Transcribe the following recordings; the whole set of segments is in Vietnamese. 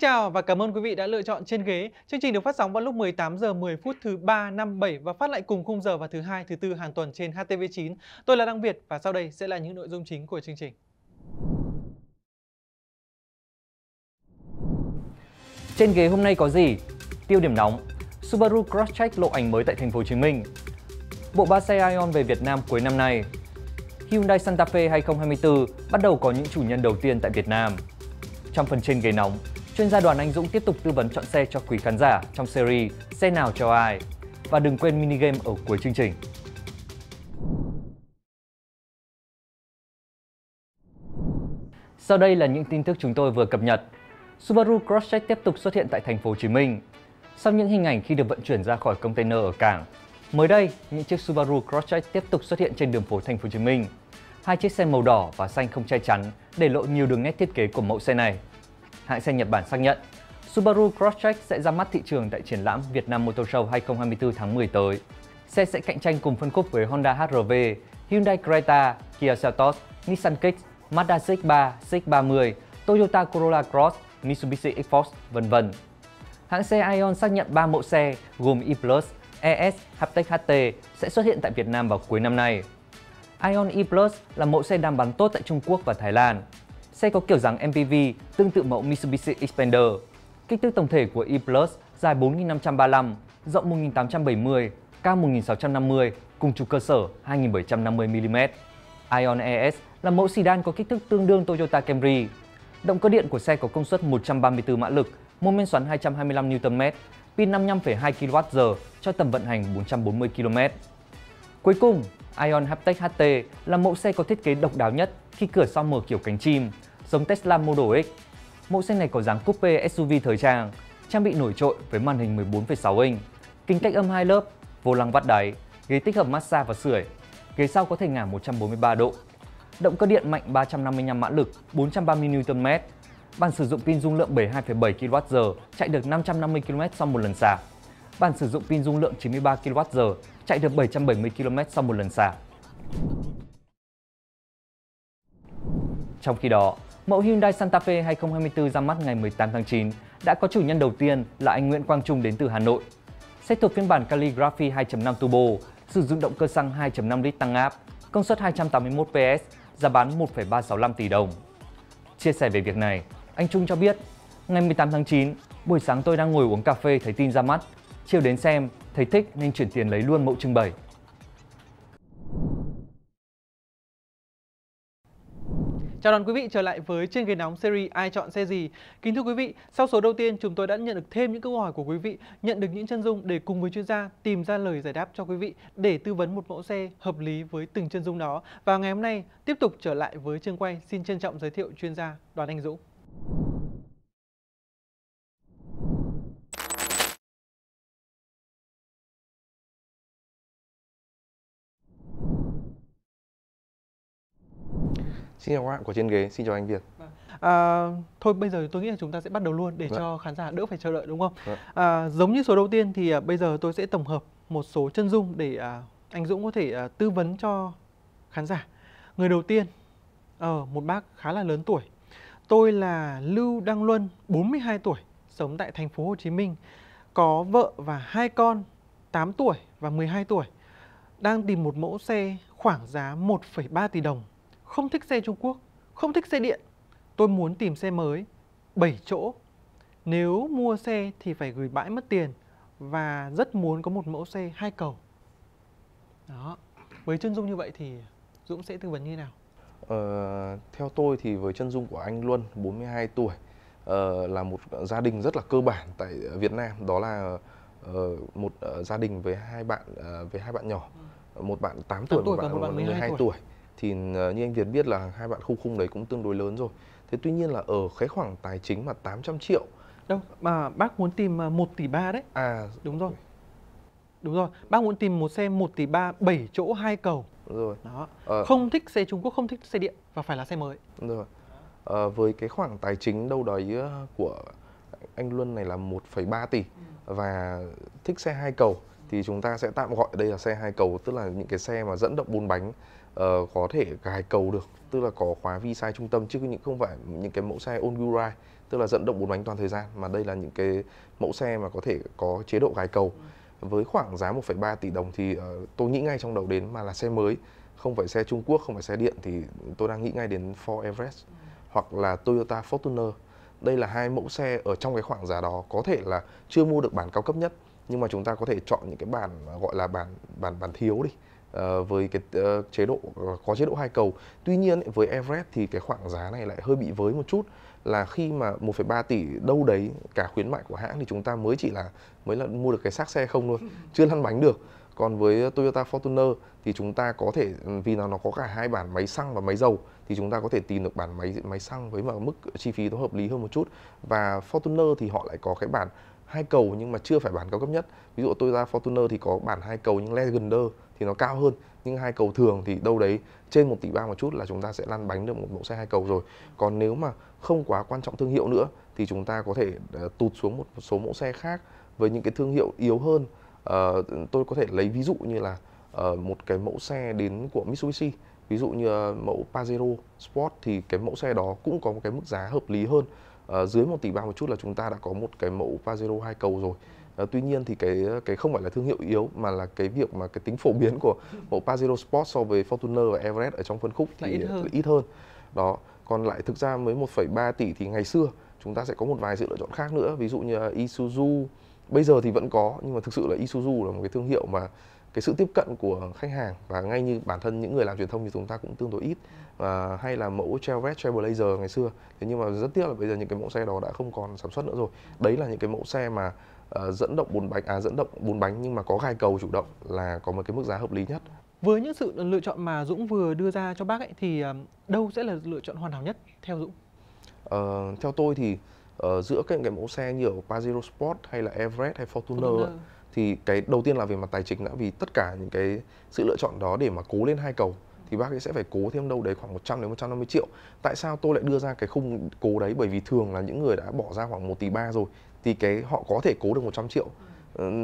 Xin chào và cảm ơn quý vị đã lựa chọn Trên Ghế. Chương trình được phát sóng vào lúc 18h10 thứ 3, 5, 7 và phát lại cùng khung giờ vào thứ 2, thứ 4 hàng tuần trên HTV9. Tôi là Đăng Việt và sau đây sẽ là những nội dung chính của chương trình. Trên Ghế hôm nay có gì? Tiêu điểm nóng. Subaru Crosstrek lộ ảnh mới tại thành phố Hồ Chí Minh. Bộ ba xe ION về Việt Nam cuối năm nay. Hyundai Santa Fe 2024 bắt đầu có những chủ nhân đầu tiên tại Việt Nam. Trong phần Trên Ghế nóng, chuyên gia Đoàn Anh Dũng tiếp tục tư vấn chọn xe cho quý khán giả trong series Xe nào cho ai. Và đừng quên mini game ở cuối chương trình. Sau đây là những tin tức chúng tôi vừa cập nhật. Subaru Crosstrek tiếp tục xuất hiện tại thành phố Hồ Chí Minh. Sau những hình ảnh khi được vận chuyển ra khỏi container ở cảng, mới đây những chiếc Subaru Crosstrek tiếp tục xuất hiện trên đường phố thành phố Hồ Chí Minh. Hai chiếc xe màu đỏ và xanh không che chắn để lộ nhiều đường nét thiết kế của mẫu xe này. Hãng xe Nhật Bản xác nhận Subaru Crosstrek sẽ ra mắt thị trường tại triển lãm Việt Nam Motor Show 2024 tháng 10 tới. Xe sẽ cạnh tranh cùng phân khúc với Honda HR-V, Hyundai Creta, Kia Seltos, Nissan Kicks, Mazda CX-3, CX-30, Toyota Corolla Cross, Mitsubishi Xpander, vân vân. Hãng xe ION xác nhận 3 mẫu xe gồm E+, ES, HTV9 sẽ xuất hiện tại Việt Nam vào cuối năm nay. ION E+ là mẫu xe đang bán tốt tại Trung Quốc và Thái Lan. Xe có kiểu dáng MPV tương tự mẫu Mitsubishi Xpander. Kích thước tổng thể của E+ dài 4.535, rộng 1.870, cao 1.650 cùng trục cơ sở 2.750mm. ION ES là mẫu sedan có kích thước tương đương Toyota Camry. Động cơ điện của xe có công suất 134 mã lực, mô men xoắn 225 Nm, pin 55,2 kWh cho tầm vận hành 440 km. Cuối cùng, ION Hatch HT là mẫu xe có thiết kế độc đáo nhất khi cửa sau mở kiểu cánh chim, giống Tesla Model X. Mẫu xe này có dáng coupe SUV thời trang, trang bị nổi trội với màn hình 14,6 inch, kính cách âm 2 lớp, vô lăng vắt đáy, ghế tích hợp massage và sưởi, ghế sau có thể ngả 143 độ. Động cơ điện mạnh 355 mã lực, 430 Nm. Bản sử dụng pin dung lượng 72,7 kWh, chạy được 550 km sau một lần sạc. Bản sử dụng pin dung lượng 93 kWh, chạy được 770 km sau một lần sạc. Trong khi đó, mẫu Hyundai Santa Fe 2024 ra mắt ngày 18 tháng 9 đã có chủ nhân đầu tiên là anh Nguyễn Quang Trung đến từ Hà Nội. Xe thuộc phiên bản Calligraphy 2.5 Turbo, sử dụng động cơ xăng 2.5 lít tăng áp, công suất 281 PS, giá bán 1,365 tỷ đồng. Chia sẻ về việc này, anh Trung cho biết, ngày 18 tháng 9, buổi sáng tôi đang ngồi uống cà phê thấy tin ra mắt, chiều đến xem, thấy thích nên chuyển tiền lấy luôn mẫu trưng bày. Chào đón quý vị trở lại với Trên Ghế nóng series Ai chọn xe gì. Kính thưa quý vị, sau số đầu tiên chúng tôi đã nhận được thêm những câu hỏi của quý vị, nhận được những chân dung để cùng với chuyên gia tìm ra lời giải đáp cho quý vị để tư vấn một mẫu xe hợp lý với từng chân dung đó. Và ngày hôm nay tiếp tục trở lại với trường quay, xin trân trọng giới thiệu chuyên gia Đoàn Anh Dũng. Xin chào các bạn của Trên Ghế, xin chào anh Việt. Thôi bây giờ tôi nghĩ là chúng ta sẽ bắt đầu luôn để cho khán giả đỡ phải chờ đợi, đúng không? Giống như số đầu tiên thì bây giờ tôi sẽ tổng hợp một số chân dung để anh Dũng có thể tư vấn cho khán giả. Người đầu tiên, một bác khá là lớn tuổi. Tôi là Lưu Đăng Luân, 42 tuổi, sống tại thành phố Hồ Chí Minh, có vợ và 2 con, 8 tuổi và 12 tuổi. Đang tìm một mẫu xe khoảng giá 1,3 tỷ đồng. Không thích xe Trung Quốc, không thích xe điện. Tôi muốn tìm xe mới, 7 chỗ. Nếu mua xe thì phải gửi bãi mất tiền. Và rất muốn có một mẫu xe 2 cầu. Đó. Với chân dung như vậy thì Dũng sẽ tư vấn như thế nào? Theo tôi thì với chân dung của anh Luân, 42 tuổi, là một gia đình rất là cơ bản tại Việt Nam. Đó là một gia đình với hai bạn nhỏ. Một bạn 8 tuổi và một bạn 12 tuổi. Thì như anh Việt biết là hai bạn khung đấy cũng tương đối lớn rồi. Thế tuy nhiên là ở cái khoảng tài chính mà 800 triệu. Đâu, mà bác muốn tìm 1,3 tỷ đấy. À, đúng rồi. Đúng rồi, bác muốn tìm một xe 1,3 tỷ, 7 chỗ 2 cầu. Đúng rồi. Đó. Không thích xe Trung Quốc, không thích xe điện và phải là xe mới. Đúng rồi. Với cái khoảng tài chính đâu đấy của anh Luân này là 1,3 tỷ và thích xe 2 cầu thì chúng ta sẽ tạm gọi đây là xe 2 cầu, tức là những cái xe mà dẫn động 4 bánh. có thể gài cầu được, tức là có khóa vi sai trung tâm, chứ không phải những cái mẫu xe all wheel drive tức là dẫn động 4 bánh toàn thời gian, mà đây là những cái mẫu xe mà có thể có chế độ gài cầu. Với khoảng giá 1,3 tỷ đồng thì tôi nghĩ ngay trong đầu đến mà là xe mới, không phải xe Trung Quốc, không phải xe điện, thì tôi đang nghĩ ngay đến Ford Everest hoặc là Toyota Fortuner. Đây là hai mẫu xe ở trong cái khoảng giá đó, có thể là chưa mua được bản cao cấp nhất, nhưng mà chúng ta có thể chọn những cái bản gọi là bản thiếu đi, với cái chế độ có chế độ hai cầu. Tuy nhiên với Everest thì cái khoảng giá này lại hơi bị với một chút, là khi mà 1,3 tỷ đâu đấy cả khuyến mại của hãng thì chúng ta mới chỉ là mua được cái xác xe không thôi, chưa lăn bánh được. Còn với Toyota Fortuner thì chúng ta có thể, vì nó có cả hai bản máy xăng và máy dầu, thì chúng ta có thể tìm được bản máy xăng với mức chi phí nó hợp lý hơn một chút. Và Fortuner thì họ lại có cái bản hai cầu nhưng mà chưa phải bản cao cấp nhất. Ví dụ Toyota Fortuner thì có bản hai cầu nhưng Legender thì nó cao hơn, nhưng hai cầu thường thì đâu đấy trên 1,3 tỷ một chút là chúng ta sẽ lăn bánh được một mẫu xe hai cầu rồi. Còn nếu mà không quá quan trọng thương hiệu nữa thì chúng ta có thể tụt xuống một số mẫu xe khác với những cái thương hiệu yếu hơn. Tôi có thể lấy ví dụ như là một cái mẫu xe đến của Mitsubishi, ví dụ như mẫu Pajero Sport, thì cái mẫu xe đó cũng có một cái mức giá hợp lý hơn. Dưới 1,3 tỷ một chút là chúng ta đã có một cái mẫu Pajero hai cầu rồi. Tuy nhiên thì cái không phải là thương hiệu yếu, mà là cái việc mà cái tính phổ biến của mẫu Pajero Sport so với Fortuner và Everest ở trong phân khúc thì ít hơn. Đó, còn lại thực ra mới 1,3 tỷ thì ngày xưa chúng ta sẽ có một vài sự lựa chọn khác nữa, ví dụ như Isuzu. Bây giờ thì vẫn có, nhưng mà thực sự là Isuzu là một cái thương hiệu mà cái sự tiếp cận của khách hàng và ngay như bản thân những người làm truyền thông thì chúng ta cũng tương đối ít. Hay là mẫu Chevrolet Trailblazer ngày xưa. Thế nhưng mà rất tiếc là bây giờ những cái mẫu xe đó đã không còn sản xuất nữa rồi. Đấy là những cái mẫu xe mà dẫn động 4 bánh nhưng mà có gài cầu chủ động, là có một cái mức giá hợp lý nhất. Với những sự lựa chọn mà Dũng vừa đưa ra cho bác ấy, thì đâu sẽ là lựa chọn hoàn hảo nhất theo Dũng? Theo tôi thì giữa cái mẫu xe như ở Pajero Sport hay là Everest hay Fortuner thì cái đầu tiên là về mặt tài chính đã, vì tất cả những cái sự lựa chọn đó để mà cố lên hai cầu thì bác ấy sẽ phải cố thêm đâu đấy khoảng 100 đến 150 triệu. Tại sao tôi lại đưa ra cái khung cố đấy? Bởi vì thường là những người đã bỏ ra khoảng 1,3 tỷ rồi thì họ có thể cố được 100 triệu.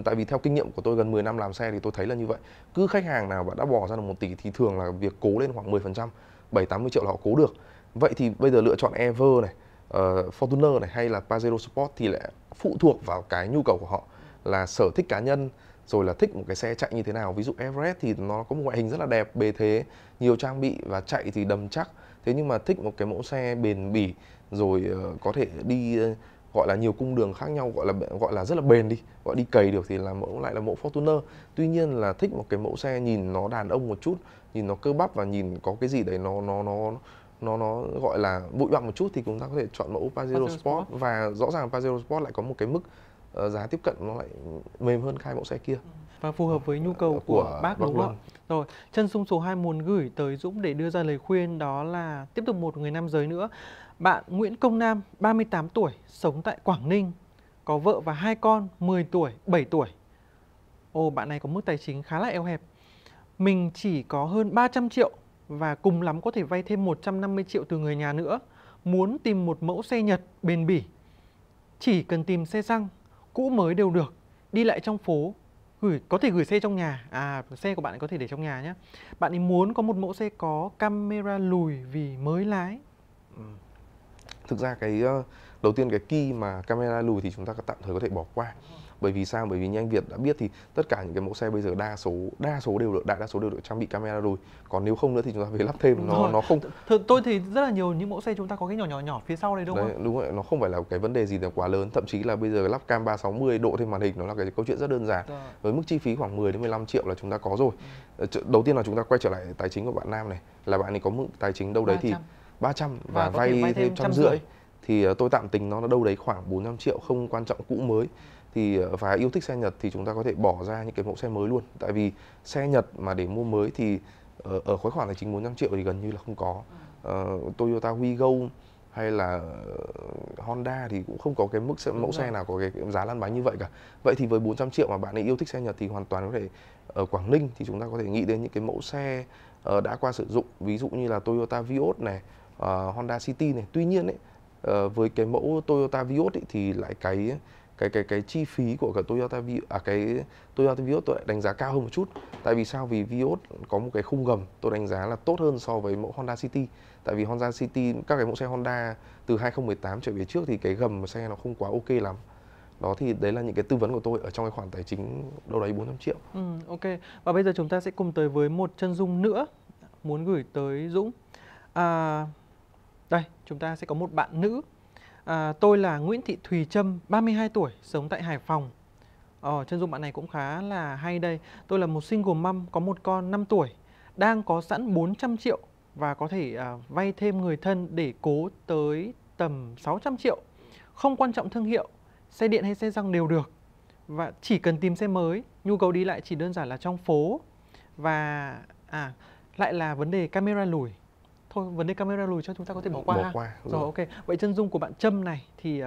Tại vì theo kinh nghiệm của tôi gần 10 năm làm xe thì tôi thấy là như vậy. Cứ khách hàng nào đã bỏ ra được 1 tỷ thì thường là việc cố lên khoảng 10%, 7-80 triệu là họ cố được. Vậy thì bây giờ lựa chọn Ever này, Fortuner này hay là Pajero Sport thì lại phụ thuộc vào cái nhu cầu của họ, là sở thích cá nhân, rồi là thích một cái xe chạy như thế nào. Ví dụ Everest thì nó có một ngoại hình rất là đẹp, bề thế, nhiều trang bị và chạy thì đầm chắc. Thế nhưng mà thích một cái mẫu xe bền bỉ, rồi có thể đi gọi là nhiều cung đường khác nhau, gọi là rất là bền đi, gọi đi cày được, thì là lại là mẫu Fortuner. Tuy nhiên là thích một cái mẫu xe nhìn nó đàn ông một chút, nhìn nó cơ bắp và nhìn có cái gì đấy nó gọi là bụi bặm một chút, thì chúng ta có thể chọn mẫu Pajero Sport. Và rõ ràng Pajero Sport lại có một cái mức giá tiếp cận nó lại mềm hơn hai mẫu xe kia và phù hợp với nhu cầu của bác, đúng không? Rồi, chân sung số 2 muốn gửi tới Dũng để đưa ra lời khuyên, đó là tiếp tục một người nam giới nữa. Bạn Nguyễn Công Nam, 38 tuổi, sống tại Quảng Ninh, có vợ và hai con 10 tuổi, 7 tuổi. Ồ, bạn này có mức tài chính khá là eo hẹp. Mình chỉ có hơn 300 triệu và cùng lắm có thể vay thêm 150 triệu từ người nhà nữa. Muốn tìm một mẫu xe Nhật bền bỉ, chỉ cần tìm xe xăng, cũ mới đều được, đi lại trong phố, có thể gửi xe trong nhà. À, xe của bạn có thể để trong nhà nhé. Bạn ấy muốn có một mẫu xe có camera lùi vì mới lái. Thực ra cái đầu tiên cái key mà camera lùi thì chúng ta tạm thời có thể bỏ qua. Bởi vì sao? Bởi vì như anh Việt đã biết thì tất cả những cái mẫu xe bây giờ đại đa số đều được trang bị camera lùi. Còn nếu không nữa thì chúng ta phải lắp thêm, nó không. Tôi thì rất là nhiều những mẫu xe chúng ta có cái nhỏ phía sau đây, đúng không? Đúng rồi, nó không phải là cái vấn đề gì là quá lớn, thậm chí là bây giờ lắp cam 360 độ thêm màn hình nó là cái câu chuyện rất đơn giản. Với mức chi phí khoảng 10 đến 15 triệu là chúng ta có rồi. Đầu tiên là chúng ta quay trở lại tài chính của bạn Nam này, là bạn ấy có mức tài chính đâu đấy thì 300 và vay thêm 150, thì tôi tạm tính nó đâu đấy khoảng 400 triệu, không quan trọng cũ mới. Thì và yêu thích xe Nhật thì chúng ta có thể bỏ ra những cái mẫu xe mới luôn. Tại vì xe Nhật mà để mua mới thì ở khối khoản tài chính 400 triệu thì gần như là không có. Toyota Vios hay là Honda thì cũng không có cái mẫu xe nào có cái giá lăn bánh như vậy cả. Vậy thì với 400 triệu mà bạn ấy yêu thích xe Nhật thì hoàn toàn có thể. Ở Quảng Ninh thì chúng ta có thể nghĩ đến những cái mẫu xe đã qua sử dụng, ví dụ như là Toyota Vios này, Honda City này. Tuy nhiên ấy, với cái mẫu Toyota Vios thì lại cái cái chi phí của cả Toyota Vios, tôi đánh giá cao hơn một chút. Tại vì sao? Vì Vios có một cái khung gầm tôi đánh giá là tốt hơn so với mẫu Honda City. Tại vì Honda City, các cái mẫu xe Honda từ 2018 trở về trước thì cái gầm của xe nó không quá ok lắm. Đó thì đấy là những cái tư vấn của tôi ở trong cái khoản tài chính đâu đấy 400 triệu. Ok. Và bây giờ chúng ta sẽ cùng tới với một chân dung nữa muốn gửi tới Dũng. Đây, chúng ta sẽ có một bạn nữ. Tôi là Nguyễn Thị Thùy Trâm, 32 tuổi, sống tại Hải Phòng. Chân dung bạn này cũng khá là hay đây. Tôi là một single mom, có một con 5 tuổi, đang có sẵn 400 triệu và có thể vay thêm người thân để cố tới tầm 600 triệu. Không quan trọng thương hiệu, xe điện hay xe xăng đều được. Và chỉ cần tìm xe mới, nhu cầu đi lại chỉ đơn giản là trong phố. Và lại là vấn đề camera lùi. Thôi, vấn đề camera lùi cho chúng ta có thể bỏ qua. Rồi, ok. Vậy chân dung của bạn Trâm này thì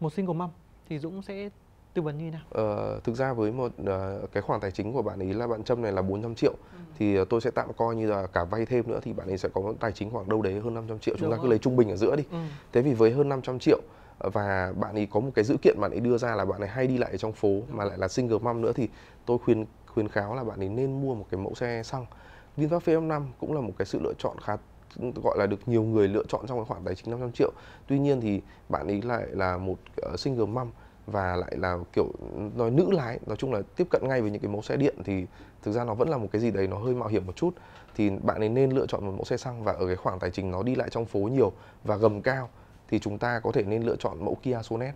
một single mom thì Dũng sẽ tư vấn như thế nào? Thực ra với một cái khoản tài chính của bạn ấy là bạn Trâm này là 400 triệu thì tôi sẽ tạm coi như là cả vay thêm nữa thì bạn ấy sẽ có tài chính khoảng đâu đấy hơn 500 triệu. Chúng ta cứ lấy trung bình ở giữa đi. Thế vì với hơn 500 triệu và bạn ấy có một cái dữ kiện bạn ấy đưa ra là bạn ấy hay đi lại ở trong phố mà lại là single mom nữa thì tôi khuyến cáo là bạn ấy nên mua một cái mẫu xe xăng. VinFast F5 cũng là một cái sự lựa chọn khá gọi là được nhiều người lựa chọn trong cái khoản tài chính 500 triệu. Tuy nhiên thì bạn ấy lại là một single mom và lại là kiểu nói nữ lái, nói chung là tiếp cận ngay với những cái mẫu xe điện thì thực ra nó vẫn là một cái gì đấy nó hơi mạo hiểm một chút. Thì bạn ấy nên lựa chọn một mẫu xe xăng và ở cái khoảng tài chính nó đi lại trong phố nhiều và gầm cao thì chúng ta có thể nên lựa chọn mẫu Kia Sonet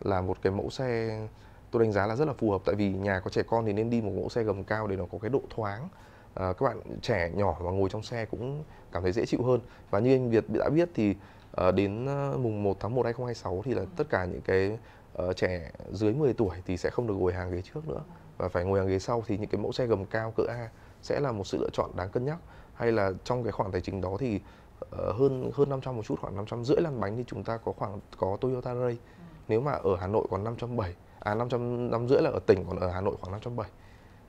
là một cái mẫu xe tôi đánh giá là rất là phù hợp. Tại vì nhà có trẻ con thì nên đi một mẫu xe gầm cao để nó có cái độ thoáng. Các bạn trẻ nhỏ mà ngồi trong xe cũng cảm thấy dễ chịu hơn. Và như anh Việt đã biết thì đến mùng 1 tháng 1 2026 thì là tất cả những cái trẻ dưới 10 tuổi thì sẽ không được ngồi hàng ghế trước nữa và phải ngồi hàng ghế sau, thì những cái mẫu xe gầm cao cỡ A sẽ là một sự lựa chọn đáng cân nhắc. Hay là trong cái khoản tài chính đó thì hơn 500 một chút, khoảng 550 lăn bánh thì chúng ta có Toyota Raize. Nếu mà ở Hà Nội còn 570, 550 là ở tỉnh, còn ở Hà Nội khoảng 570.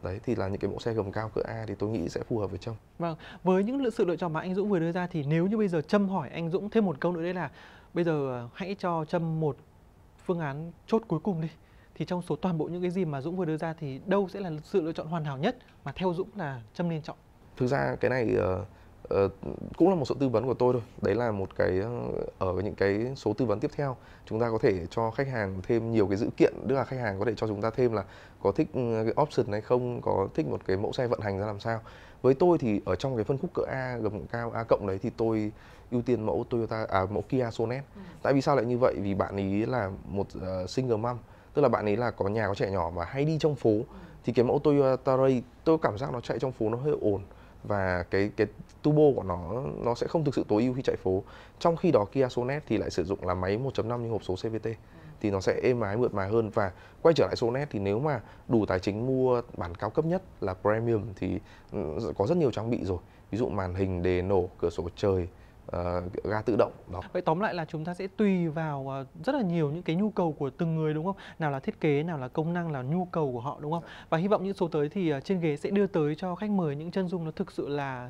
Đấy thì là những cái mẫu xe gầm cao cỡ A thì tôi nghĩ sẽ phù hợp với Trâm. Vâng, với những sự lựa chọn mà anh Dũng vừa đưa ra thì nếu như bây giờ Trâm hỏi anh Dũng thêm một câu nữa đấy là bây giờ hãy cho Trâm một phương án chốt cuối cùng đi, thì trong số toàn bộ những cái gì mà Dũng vừa đưa ra thì đâu sẽ là sự lựa chọn hoàn hảo nhất mà theo Dũng là Trâm nên chọn? Thực ra cái này cũng là một sự tư vấn của tôi thôi. Đấy là một cái ở những cái số tư vấn tiếp theo chúng ta có thể cho khách hàng thêm nhiều cái dữ kiện, tức là khách hàng có thể cho chúng ta thêm là có thích cái option hay không, có thích một cái mẫu xe vận hành ra làm sao. Với tôi thì ở trong cái phân khúc cỡ A gầm cao A cộng đấy thì tôi ưu tiên mẫu mẫu Kia Sonet. Tại vì sao lại như vậy? Vì bạn ý là một single mom, tức là bạn ý là có nhà có trẻ nhỏ mà hay đi trong phố. Thì cái mẫu Toyota Raize tôi cảm giác nó chạy trong phố nó hơi ồn và cái turbo của nó sẽ không thực sự tối ưu khi chạy phố. Trong khi đó Kia Sonet thì lại sử dụng là máy 1.5 nhưng hộp số CVT thì nó sẽ êm ái mượt mà hơn. Và quay trở lại Sonet thì nếu mà đủ tài chính mua bản cao cấp nhất là Premium thì có rất nhiều trang bị rồi, ví dụ màn hình đề nổ, cửa sổ trời, ga tự động đó. Vậy tóm lại là chúng ta sẽ tùy vào rất là nhiều những cái nhu cầu của từng người, đúng không? Nào là thiết kế, nào là công năng, nào là nhu cầu của họ, đúng không? Và hy vọng những số tới thì trên ghế sẽ đưa tới cho khách mời những chân dung nó thực sự là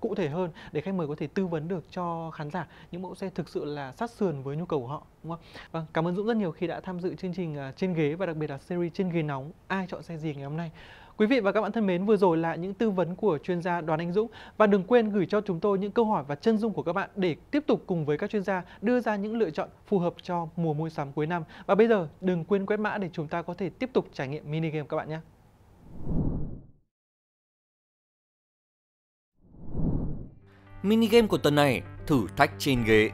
cụ thể hơn để khách mời có thể tư vấn được cho khán giả những mẫu xe thực sự là sát sườn với nhu cầu của họ, đúng không? Vâng, cảm ơn Dũng rất nhiều khi đã tham dự chương trình Trên Ghế và đặc biệt là series Trên Ghế Nóng Ai Chọn Xe Gì ngày hôm nay. Quý vị và các bạn thân mến, vừa rồi là những tư vấn của chuyên gia Đoàn Anh Dũng. Và đừng quên gửi cho chúng tôi những câu hỏi và chân dung của các bạn để tiếp tục cùng với các chuyên gia đưa ra những lựa chọn phù hợp cho mùa mua sắm cuối năm. Và bây giờ đừng quên quét mã để chúng ta có thể tiếp tục trải nghiệm mini game các bạn nhé. Mini game của tuần này, thử thách trên ghế.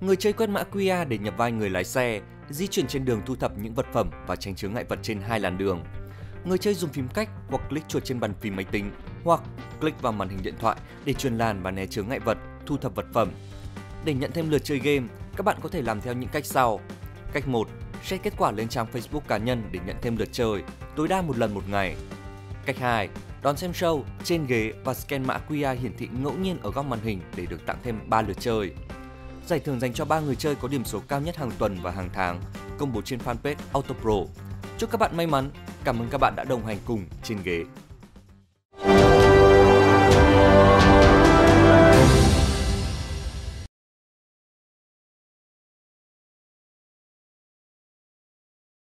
Người chơi quét mã QR để nhập vai người lái xe, di chuyển trên đường thu thập những vật phẩm và tránh chướng ngại vật trên hai làn đường. Người chơi dùng phím cách hoặc click chuột trên bàn phím máy tính hoặc click vào màn hình điện thoại để chuyển làn và né chướng ngại vật, thu thập vật phẩm. Để nhận thêm lượt chơi game, các bạn có thể làm theo những cách sau. Cách 1. Share kết quả lên trang Facebook cá nhân để nhận thêm lượt chơi, tối đa một lần một ngày. Cách 2. Đón xem show, trên ghế và scan mã QR hiển thị ngẫu nhiên ở góc màn hình để được tặng thêm 3 lượt chơi. Giải thưởng dành cho 3 người chơi có điểm số cao nhất hàng tuần và hàng tháng, công bố trên fanpage AutoPro. Chúc các bạn may mắn! Cảm ơn các bạn đã đồng hành cùng Trên Ghế.